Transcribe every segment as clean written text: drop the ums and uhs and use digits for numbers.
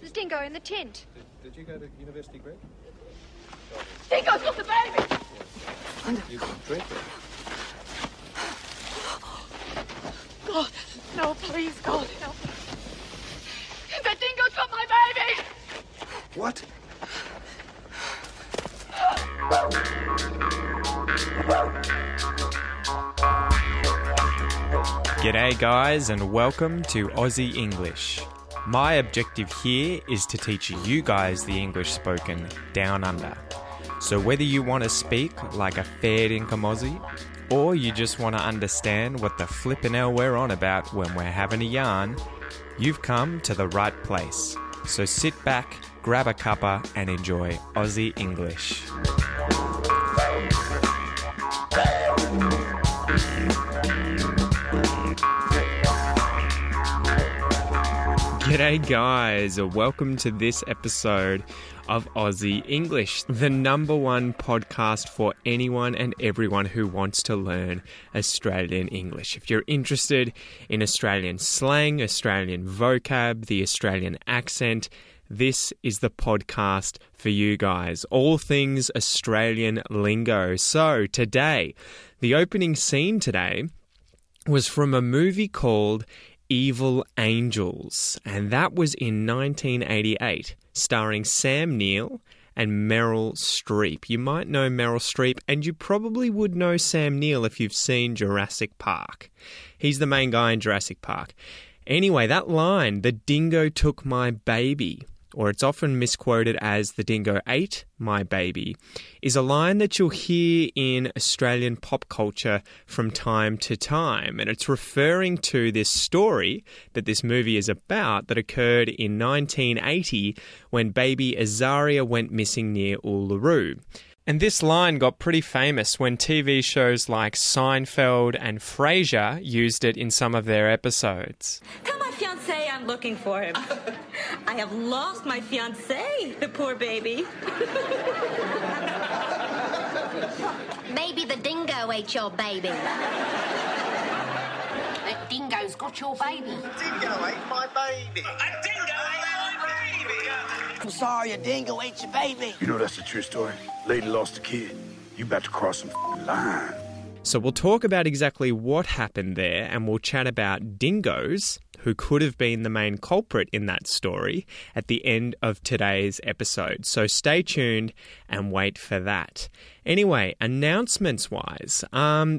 There's Dingo in the tent. Did you go to university, Greg? Dingo's got the baby! You drink it. God, no, please, God, help me. That dingo's got my baby! What? G'day, guys, and welcome to Aussie English. My objective here is to teach you guys the English spoken down under. So whether you want to speak like a fair income Aussie, or you just want to understand what the flippin' hell we're on about when we're having a yarn, you've come to the right place. So sit back, grab a cuppa, and enjoy Aussie English. G'day guys, welcome to this episode of Aussie English, the number one podcast for anyone and everyone who wants to learn Australian English. If you're interested in Australian slang, Australian vocab, the Australian accent, this is the podcast for you guys. All things Australian lingo. So today, the opening scene today was from a movie called Evil Angels, and that was in 1988, starring Sam Neill and Meryl Streep. You might know Meryl Streep, and you probably would know Sam Neill if you've seen Jurassic Park. He's the main guy in Jurassic Park. Anyway, that line, "The dingo took my baby," or it's often misquoted as "the dingo ate my baby," is a line that you'll hear in Australian pop culture from time to time. And it's referring to this story that this movie is about that occurred in 1980 when baby Azaria went missing near Uluru. And this line got pretty famous when TV shows like Seinfeld and Frasier used it in some of their episodes. Tell my fiancé I'm looking for him. I have lost my fiancé, the poor baby. Maybe the dingo ate your baby. The dingo's got your baby. The dingo ate my baby. A dingo ate my baby. I'm sorry, a dingo ate your baby. You know that's a true story. Lady lost a kid. You about to cross some f***ing line. So we'll talk about exactly what happened there, and we'll chat about dingoes, who could have been the main culprit in that story, at the end of today's episode. So stay tuned and wait for that. Anyway, announcements-wise,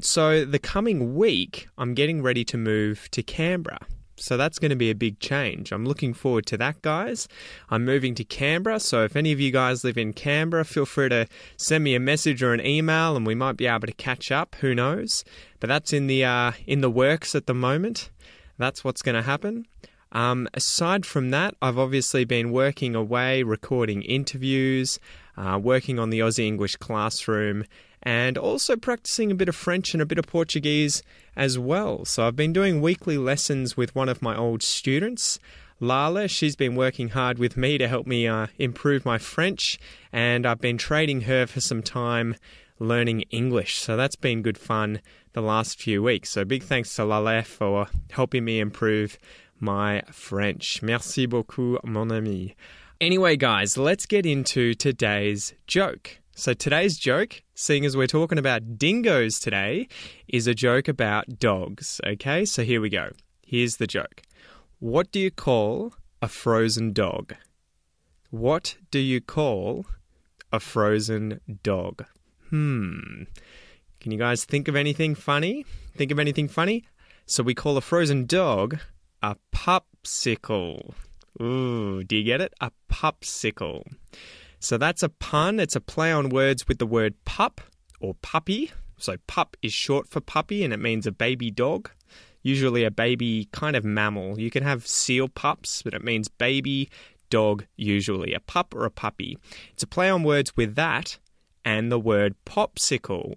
so the coming week, I'm getting ready to move to Canberra. So that's going to be a big change. I'm looking forward to that, guys. I'm moving to Canberra, so if any of you guys live in Canberra, feel free to send me a message or an email, and we might be able to catch up. Who knows? But that's in the works at the moment. That's what's going to happen. Aside from that, I've obviously been working away, recording interviews, working on the Aussie English classroom, and also practicing a bit of French and a bit of Portuguese as well. So I've been doing weekly lessons with one of my old students, Lale. She's been working hard with me to help me improve my French, and I've been trading her for some time learning English. So that's been good fun the last few weeks. So big thanks to Lale for helping me improve my French. Merci beaucoup, mon ami. Anyway, guys, let's get into today's joke. So today's joke, seeing as we're talking about dingoes today, is a joke about dogs, okay? So here we go. Here's the joke. What do you call a frozen dog? What do you call a frozen dog? Can you guys think of anything funny? Think of anything funny? So we call a frozen dog a pupsicle. Ooh, do you get it? A pupsicle. So that's a pun. It's a play on words with the word pup or puppy. So pup is short for puppy, and it means a baby dog, usually a baby kind of mammal. You can have seal pups, but it means baby dog usually, a pup or a puppy. It's a play on words with that and the word popsicle,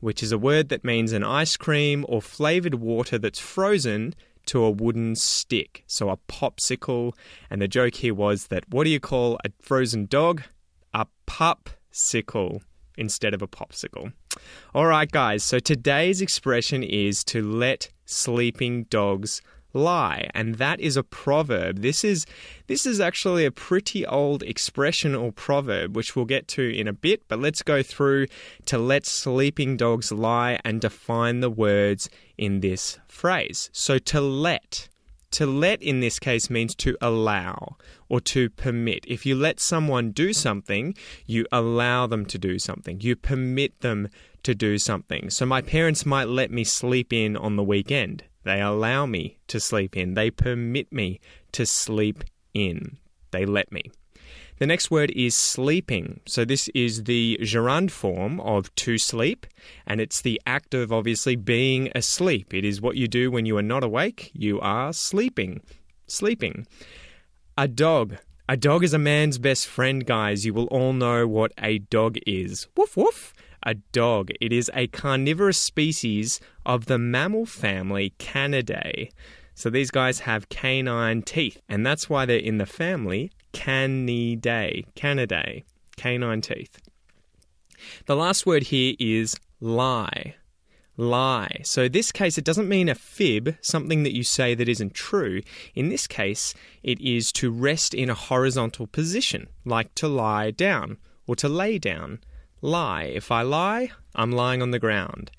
which is a word that means an ice cream or flavoured water that's frozen to a wooden stick. So a popsicle. And the joke here was that what do you call a frozen dog? A pupsicle instead of a popsicle. All right, guys, so today's expression is to let sleeping dogs lie, and that is a proverb. This is actually a pretty old expression or proverb, which we'll get to in a bit, but let's go through to let sleeping dogs lie and define the words in this phrase. So to let. To let in this case means to allow or to permit. If you let someone do something, you allow them to do something. You permit them to do something. So my parents might let me sleep in on the weekend. They allow me to sleep in. They permit me to sleep in. They let me. The next word is sleeping. So this is the gerund form of to sleep, and it's the act of obviously being asleep. It is what you do when you are not awake. You are sleeping. Sleeping. A dog. A dog is a man's best friend, guys. You will all know what a dog is. Woof, woof. A dog. It is a carnivorous species of the mammal family Canidae. So these guys have canine teeth, and that's why they're in the family Canidae. Canidae. Canine teeth. The last word here is lie. Lie. So in this case, it doesn't mean a fib, something that you say that isn't true. In this case, it is to rest in a horizontal position, like to lie down or to lay down. Lie. If I lie, I'm lying on the ground.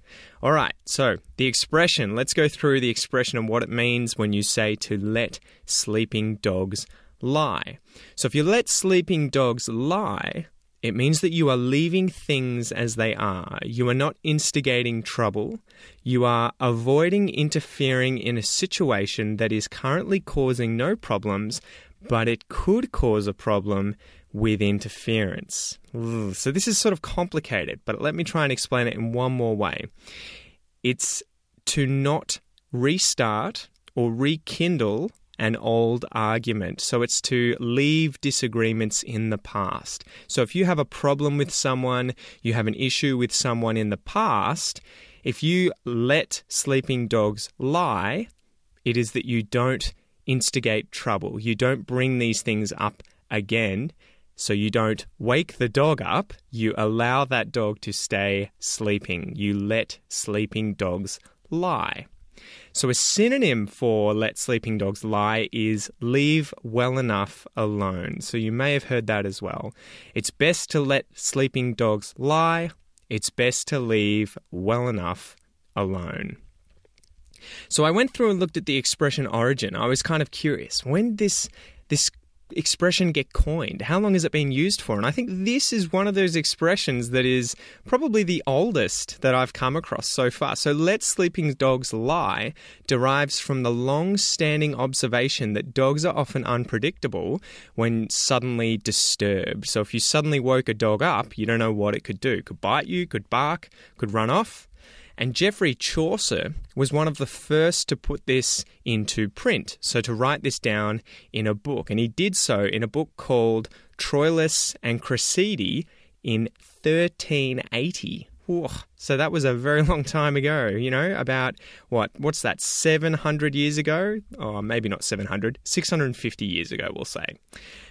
All right, so the expression. Let's go through the expression and what it means when you say to let sleeping dogs lie. So if you let sleeping dogs lie, it means that you are leaving things as they are. You are not instigating trouble. You are avoiding interfering in a situation that is currently causing no problems, but it could cause a problem with interference. So this is sort of complicated, but let me try and explain it in one more way. It's to not restart or rekindle an old argument. So it's to leave disagreements in the past. So if you have a problem with someone, you have an issue with someone in the past, if you let sleeping dogs lie, it is that you don't instigate trouble. You don't bring these things up again. So you don't wake the dog up. You allow that dog to stay sleeping. You let sleeping dogs lie. So a synonym for let sleeping dogs lie is leave well enough alone. So you may have heard that as well. It's best to let sleeping dogs lie. It's best to leave well enough alone. So I went through and looked at the expression origin. I was kind of curious. When this expression get coined? How long has it been used for? And I think this is one of those expressions that is probably the oldest that I've come across so far. So let sleeping dogs lie derives from the long-standing observation that dogs are often unpredictable when suddenly disturbed. So if you suddenly woke a dog up, you don't know what it could do. Could bite you, could bark, could run off. And Geoffrey Chaucer was one of the first to put this into print, so to write this down in a book. And he did so in a book called Troilus and Cresside in 1380. Whoa. So that was a very long time ago, you know, about, what's that, 700 years ago? Oh, maybe not 700, 650 years ago, we'll say.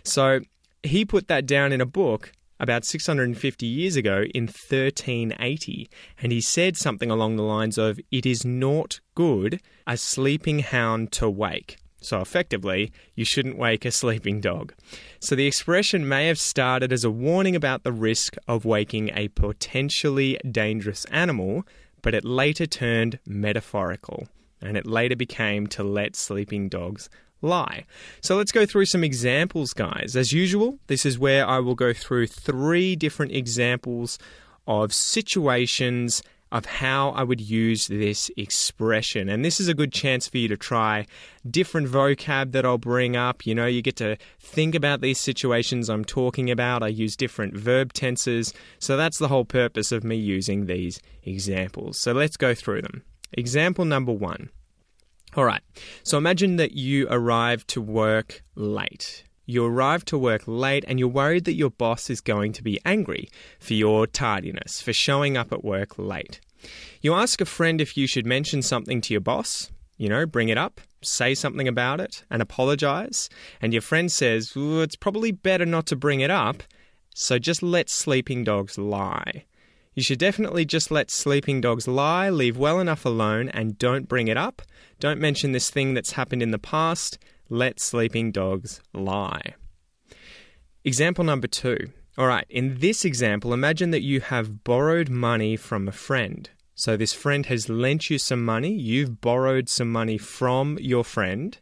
So he put that down in a book about 650 years ago in 1380, and he said something along the lines of, "It is not good a sleeping hound to wake." So effectively, you shouldn't wake a sleeping dog. So the expression may have started as a warning about the risk of waking a potentially dangerous animal, but it later turned metaphorical, and it later became to let sleeping dogs lie. So let's go through some examples, guys. As usual, this is where I will go through three different examples of situations of how I would use this expression. And this is a good chance for you to try different vocab that I'll bring up. You know, you get to think about these situations I'm talking about. I use different verb tenses. So that's the whole purpose of me using these examples. So let's go through them. Example number one. All right, so imagine that you arrive to work late. You arrive to work late and you're worried that your boss is going to be angry for your tardiness, for showing up at work late. You ask a friend if you should mention something to your boss, you know, bring it up, say something about it and apologize. And your friend says, it's probably better not to bring it up, so just let sleeping dogs lie. You should definitely just let sleeping dogs lie, leave well enough alone, and don't bring it up. Don't mention this thing that's happened in the past. Let sleeping dogs lie. Example number 2. All right, in this example, imagine that you have borrowed money from a friend. So this friend has lent you some money. You've borrowed some money from your friend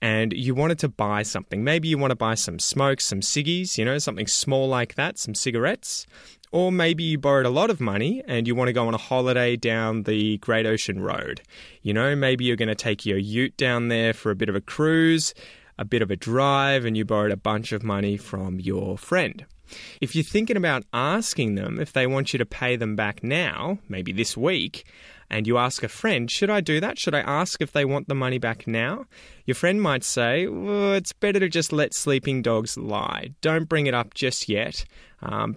and you wanted to buy something. Maybe you want to buy some smokes, some ciggies, you know, something small like that, some cigarettes. Or maybe you borrowed a lot of money and you want to go on a holiday down the Great Ocean Road. You know, maybe you're going to take your ute down there for a bit of a cruise, a bit of a drive, and you borrowed a bunch of money from your friend. If you're thinking about asking them if they want you to pay them back now, maybe this week, and you ask a friend, should I do that? Should I ask if they want the money back now? Your friend might say, well, it's better to just let sleeping dogs lie. Don't bring it up just yet.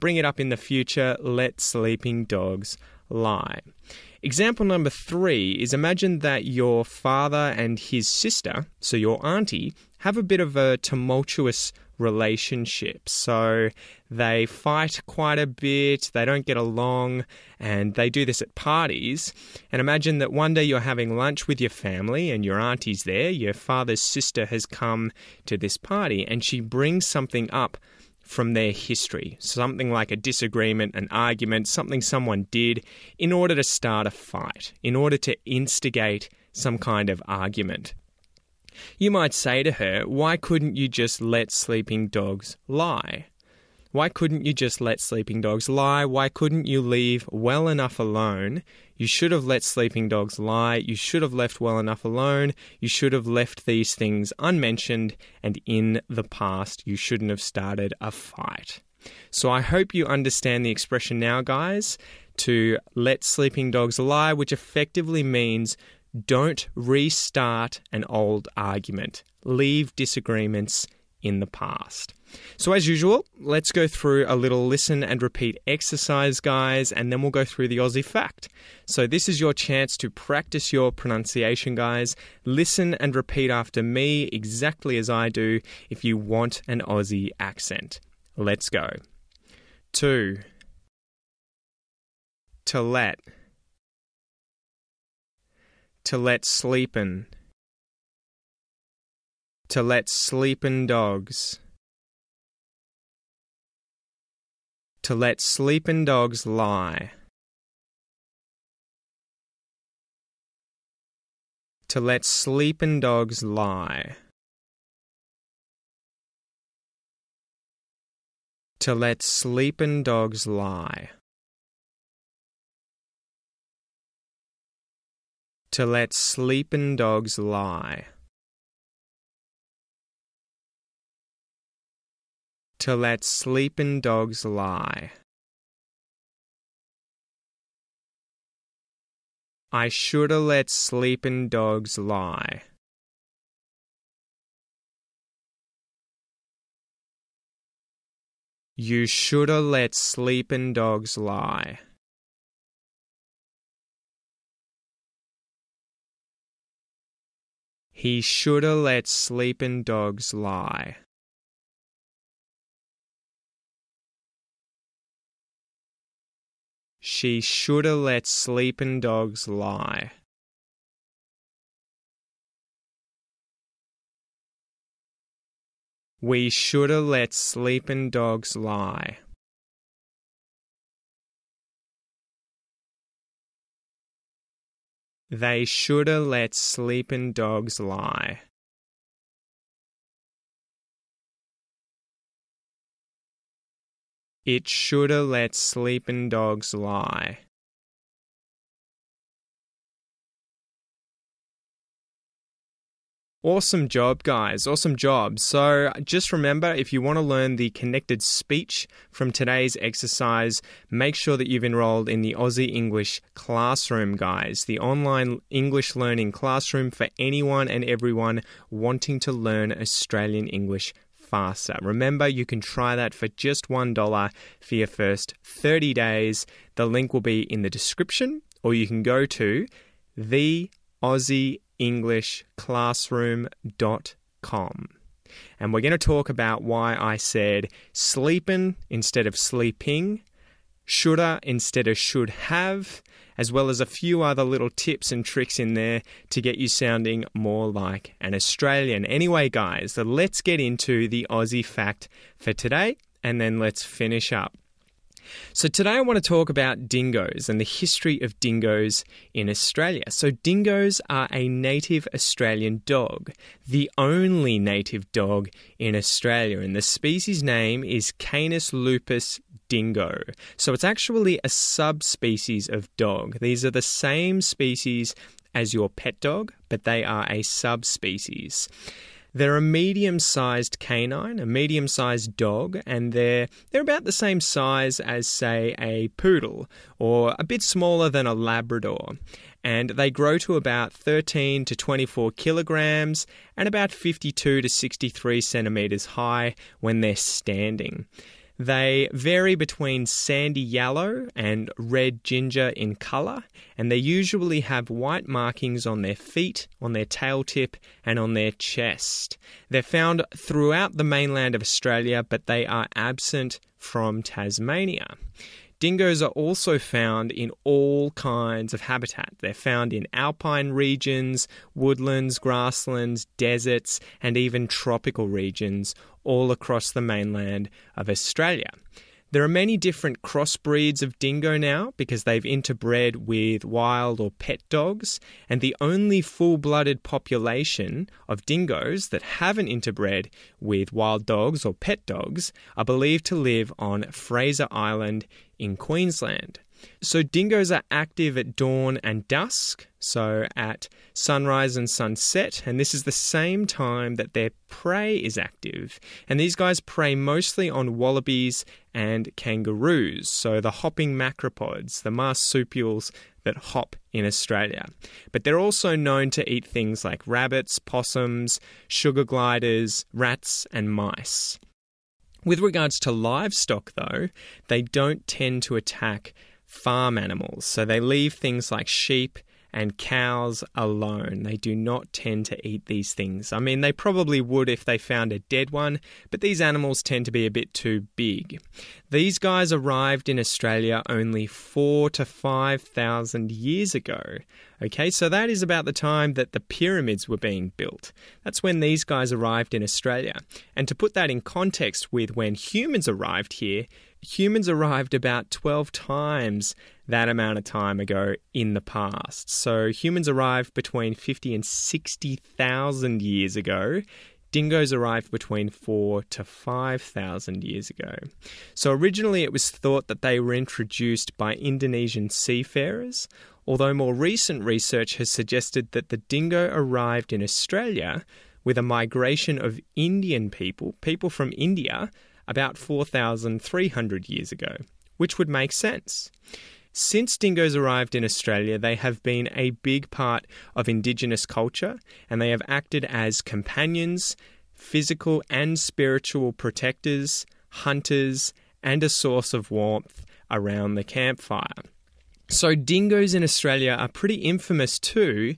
Bring it up in the future. Let sleeping dogs lie. Example number 3 is imagine that your father and his sister, so your auntie, have a bit of a tumultuous relationship. So they fight quite a bit, they don't get along, and they do this at parties. And imagine that one day you're having lunch with your family and your auntie's there, your father's sister has come to this party, and she brings something up from their history, something like a disagreement, an argument, something someone did in order to start a fight, in order to instigate some kind of argument. You might say to her, why couldn't you just let sleeping dogs lie? Why couldn't you just let sleeping dogs lie? Why couldn't you leave well enough alone? You should have let sleeping dogs lie. You should have left well enough alone. You should have left these things unmentioned and in the past. You shouldn't have started a fight. So I hope you understand the expression now, guys, to let sleeping dogs lie, which effectively means don't restart an old argument. Leave disagreements in the past. So as usual, let's go through a little listen and repeat exercise, guys, and then we'll go through the Aussie fact. So this is your chance to practice your pronunciation, guys. Listen and repeat after me exactly as I do if you want an Aussie accent. Let's go. To let. To let sleepin'. To let sleepin' dogs. To let sleepin' dogs lie. To let sleepin' dogs lie. To let sleepin' dogs lie. To let sleepin' dogs lie. To let sleepin' dogs lie. I shoulda let sleepin' dogs lie. You shoulda let sleepin' dogs lie. He shoulda let sleepin' dogs lie. She shoulda let sleepin' dogs lie. We shoulda let sleepin' dogs lie. They shoulda let sleepin' dogs lie. It shoulda let sleepin' dogs lie. Awesome job, guys. Awesome job. So just remember, if you want to learn the connected speech from today's exercise, make sure that you've enrolled in the Aussie English Classroom, guys, the online English learning classroom for anyone and everyone wanting to learn Australian English faster. Remember, you can try that for just $1 for your first 30 days. The link will be in the description, or you can go to the Aussie EnglishClassroom.com. And we're going to talk about why I said sleepin' instead of sleeping, shoulda instead of should have, as well as a few other little tips and tricks in there to get you sounding more like an Australian. Anyway, guys, so let's get into the Aussie fact for today, and then let's finish up. So today I want to talk about dingoes and the history of dingoes in Australia. So dingoes are a native Australian dog, the only native dog in Australia, and the species name is Canis lupus dingo. So it's actually a subspecies of dog. These are the same species as your pet dog, but they are a subspecies. They're a medium-sized canine, a medium-sized dog, and they're about the same size as, say, a poodle, or a bit smaller than a Labrador. And they grow to about 13 to 24 kilograms and about 52 to 63 centimeters high when they're standing. They vary between sandy yellow and red ginger in colour, and they usually have white markings on their feet, on their tail tip, and on their chest. They're found throughout the mainland of Australia, but they are absent from Tasmania. Dingoes are also found in all kinds of habitat. They're found in alpine regions, woodlands, grasslands, deserts, and even tropical regions all across the mainland of Australia. There are many different crossbreeds of dingo now because they've interbred with wild or pet dogs, and the only full-blooded population of dingoes that haven't interbred with wild dogs or pet dogs are believed to live on Fraser Island in Queensland. So dingoes are active at dawn and dusk, so at sunrise and sunset, and this is the same time that their prey is active. And these guys prey mostly on wallabies and kangaroos, so the hopping macropods, the marsupials that hop in Australia. But they're also known to eat things like rabbits, possums, sugar gliders, rats, and mice. With regards to livestock, though, they don't tend to attack farm animals, so they leave things like sheep and cows alone. They do not tend to eat these things. I mean, they probably would if they found a dead one, but these animals tend to be a bit too big. These guys arrived in Australia only 4,000 to 5,000 years ago. Okay, so that is about the time that the pyramids were being built. That's when these guys arrived in Australia. And to put that in context with when humans arrived here, humans arrived about 12 times that amount of time ago in the past. So humans arrived between 50 and 60,000 years ago. Dingoes arrived between 4,000 to 5,000 years ago. So originally it was thought that they were introduced by Indonesian seafarers, although more recent research has suggested that the dingo arrived in Australia with a migration of Indian people from India, about 4,300 years ago, which would make sense. Since dingoes arrived in Australia, they have been a big part of Indigenous culture, and they have acted as companions, physical and spiritual protectors, hunters, and a source of warmth around the campfire. So dingoes in Australia are pretty infamous too,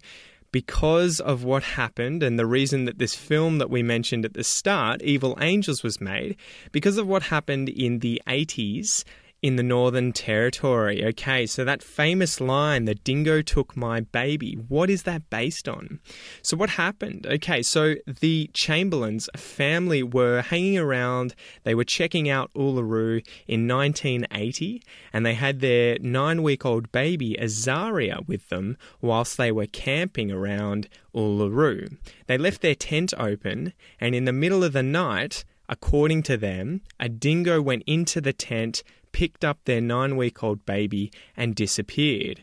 because of what happened and the reason that this film that we mentioned at the start, Evil Angels, was made, because of what happened in the 80s in the Northern Territory. Okay, so that famous line, the dingo took my baby, what is that based on? So what happened? Okay, so the Chamberlains family were hanging around, they were checking out Uluru in 1980, and they had their 9-week-old baby Azaria with them whilst they were camping around Uluru. They left their tent open, and in the middle of the night, according to them, a dingo went into the tent, picked up their 9-week-old baby, and disappeared.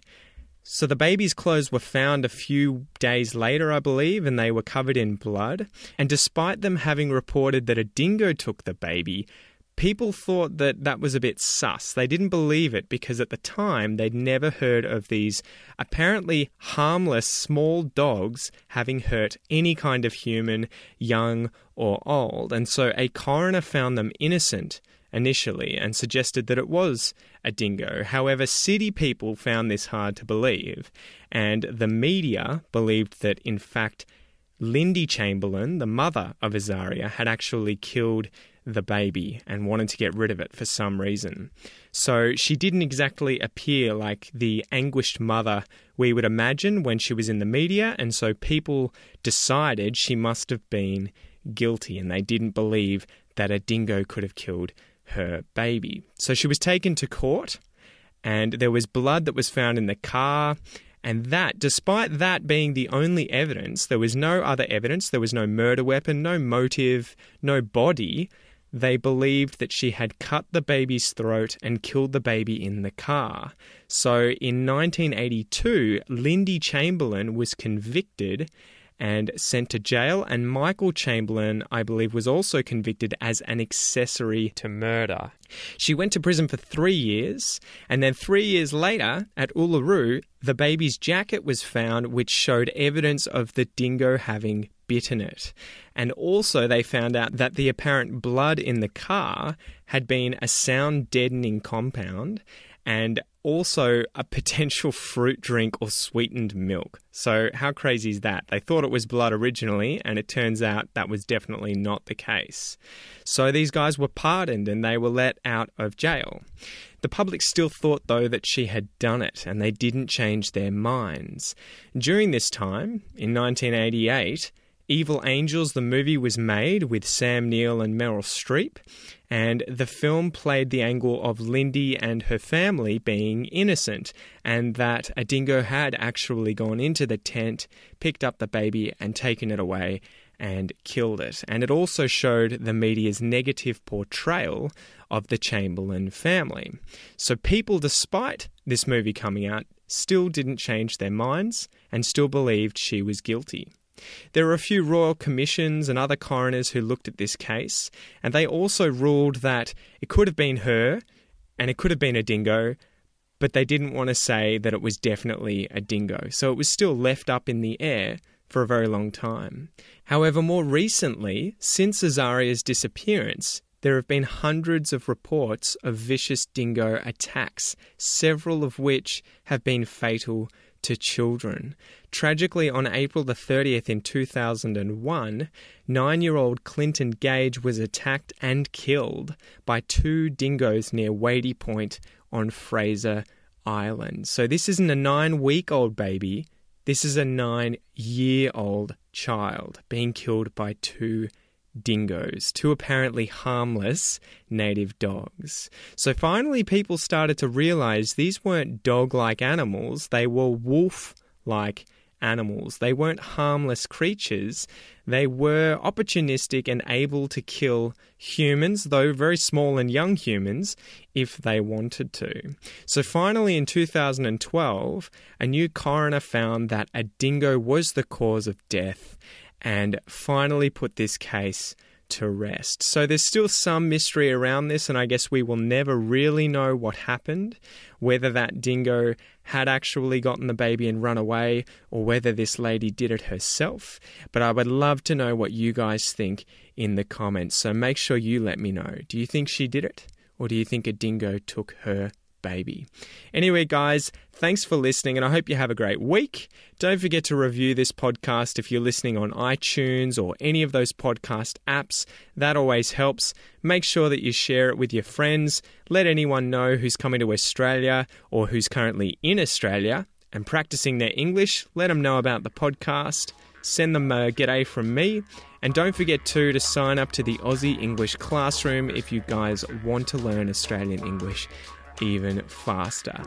So the baby's clothes were found a few days later, I believe, and they were covered in blood. And despite them having reported that a dingo took the baby, people thought that that was a bit sus. They didn't believe it because at the time they'd never heard of these apparently harmless small dogs having hurt any kind of human, young or old. And so a coroner found them innocent initially and suggested that it was a dingo. However, city people found this hard to believe, and the media believed that, in fact, Lindy Chamberlain, the mother of Azaria, had actually killed the baby and wanted to get rid of it for some reason. So she didn't exactly appear like the anguished mother we would imagine when she was in the media, and so people decided she must have been guilty, and they didn't believe that a dingo could have killed her baby. So she was taken to court, and there was blood that was found in the car. And that, despite that being the only evidence, there was no other evidence, there was no murder weapon, no motive, no body. They believed that she had cut the baby's throat and killed the baby in the car. So in 1982, Lindy Chamberlain was convicted and sent to jail, and Michael Chamberlain, I believe, was also convicted as an accessory to murder. She went to prison for 3 years, and then 3 years later, at Uluru, the baby's jacket was found, which showed evidence of the dingo having bitten it. And also they found out that the apparent blood in the car had been a sound-deadening compound, and also a potential fruit drink or sweetened milk. So how crazy is that? They thought it was blood originally, and it turns out that was definitely not the case. So these guys were pardoned and they were let out of jail. The public still thought, though, that she had done it, and they didn't change their minds. During this time, in 1988, Evil Angels, the movie, was made with Sam Neill and Meryl Streep, and the film played the angle of Lindy and her family being innocent, and that a dingo had actually gone into the tent, picked up the baby and taken it away and killed it. And it also showed the media's negative portrayal of the Chamberlain family. So people, despite this movie coming out, still didn't change their minds and still believed she was guilty. There were a few royal commissions and other coroners who looked at this case, and they also ruled that it could have been her and it could have been a dingo, but they didn't want to say that it was definitely a dingo. So it was still left up in the air for a very long time. However, more recently, since Azaria's disappearance, there have been hundreds of reports of vicious dingo attacks, several of which have been fatal to children. Tragically, on April the 30th in 2001, 9-year-old Clinton Gage was attacked and killed by two dingoes near Wadey Point on Fraser Island. So this isn't a 9-week-old baby, this is a 9-year-old child being killed by two dingoes, two apparently harmless native dogs. So finally people started to realize these weren't dog-like animals, they were wolf-like animals. They weren't harmless creatures, they were opportunistic and able to kill humans, though very small and young humans, if they wanted to. So finally in 2012, a new coroner found that a dingo was the cause of death, and finally put this case to rest. So there's still some mystery around this, and I guess we will never really know what happened, whether that dingo had actually gotten the baby and run away, or whether this lady did it herself. But I would love to know what you guys think in the comments, so make sure you let me know. Do you think she did it, or do you think a dingo took her baby? Anyway, guys, thanks for listening, and I hope you have a great week. Don't forget to review this podcast if you're listening on iTunes or any of those podcast apps. That always helps. Make sure that you share it with your friends. Let anyone know who's coming to Australia or who's currently in Australia and practicing their English. Let them know about the podcast. Send them a g'day from me. And don't forget too to sign up to the Aussie English Classroom if you guys want to learn Australian English even faster.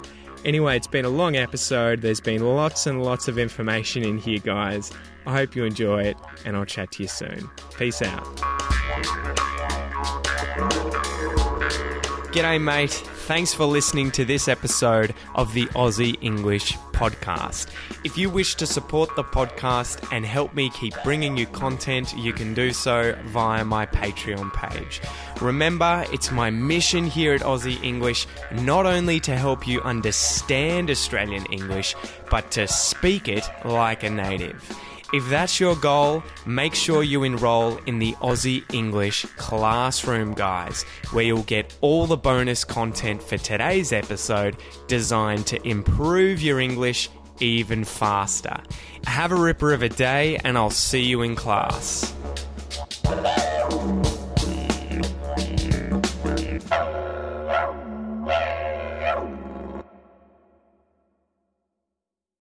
Anyway, it's been a long episode. There's been lots and lots of information in here, guys. I hope you enjoy it, and I'll chat to you soon. Peace out. G'day, mate. Thanks for listening to this episode of the Aussie English Podcast. If you wish to support the podcast and help me keep bringing you content, you can do so via my Patreon page. Remember, it's my mission here at Aussie English not only to help you understand Australian English, but to speak it like a native. If that's your goal, make sure you enroll in the Aussie English Classroom, guys, where you'll get all the bonus content for today's episode designed to improve your English even faster. Have a ripper of a day, and I'll see you in class.